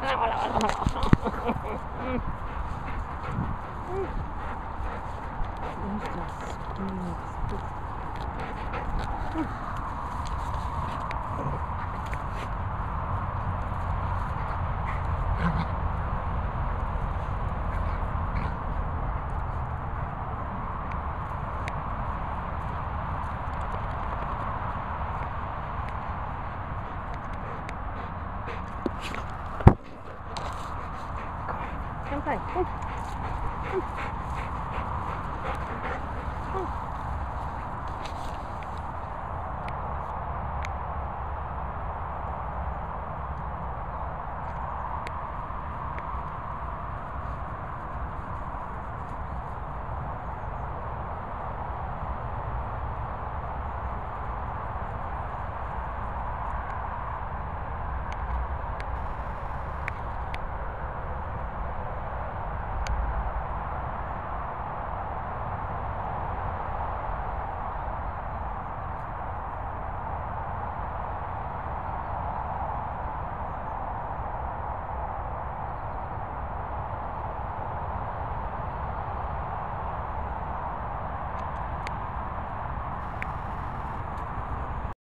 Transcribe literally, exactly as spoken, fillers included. Come on. Come on.